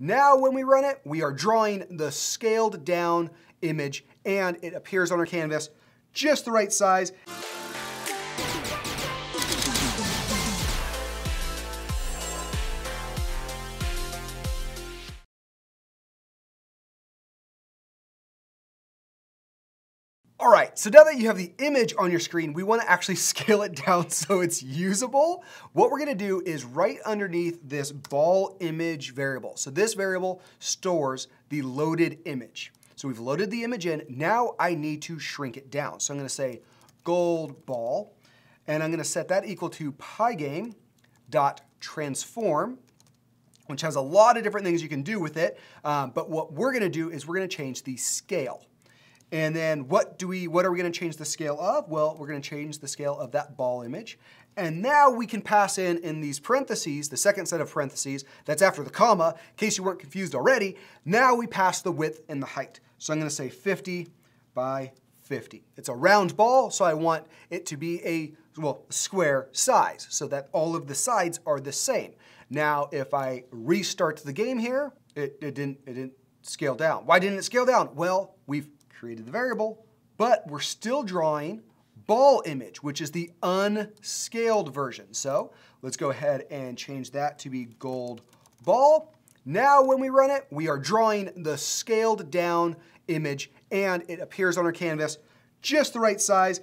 Now when we run it, we are drawing the scaled down image and it appears on our canvas just the right size. All right, so now that you have the image on your screen, we want to actually scale it down so it's usable. What we're going to do is right underneath this ball image variable. So this variable stores the loaded image. So we've loaded the image in. Now I need to shrink it down. So I'm going to say gold ball, and I'm going to set that equal to pygame.transform, which has a lot of different things you can do with it. But what we're going to do is we're going to change the scale. And then what are we going to change the scale of? Well, we're going to change the scale of that ball image. And now we can pass in these parentheses, the second set of parentheses, that's after the comma, in case you weren't confused already, now we pass the width and the height. So I'm going to say 50 by 50. It's a round ball, so I want it to be a square size, so that all of the sides are the same. Now, if I restart the game here, it didn't scale down. Why didn't it scale down? Well, we've created the variable, but we're still drawing ball image, which is the unscaled version. So let's go ahead and change that to be gold ball. Now when we run it, we are drawing the scaled down image and it appears on our canvas just the right size.